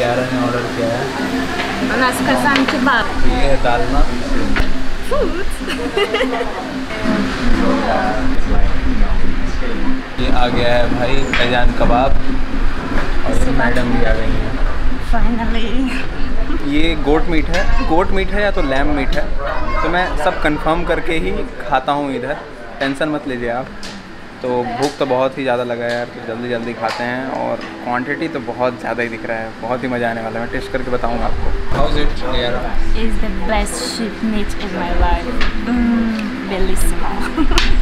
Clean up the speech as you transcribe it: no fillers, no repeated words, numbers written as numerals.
ने ऑर्डर किया है अनाज का सांच बाप ये डालना ये आ गया है भाई फैजान कबाब और ये मैडम भी आ गई है फाइनली। ये गोट मीट है, गोट मीट है या तो लैम मीट है, तो मैं सब कंफर्म करके ही खाता हूँ इधर, टेंशन मत लीजिए आप। तो भूख तो बहुत ही ज़्यादा लगा है यार, तो जल्दी जल्दी खाते हैं और क्वांटिटी तो बहुत ज़्यादा ही दिख रहा है, बहुत ही मज़ा आने वाला है। मैं टेस्ट करके बताऊँगा आपको। हाउ इट यार is the best sheep meat in my life, delicious.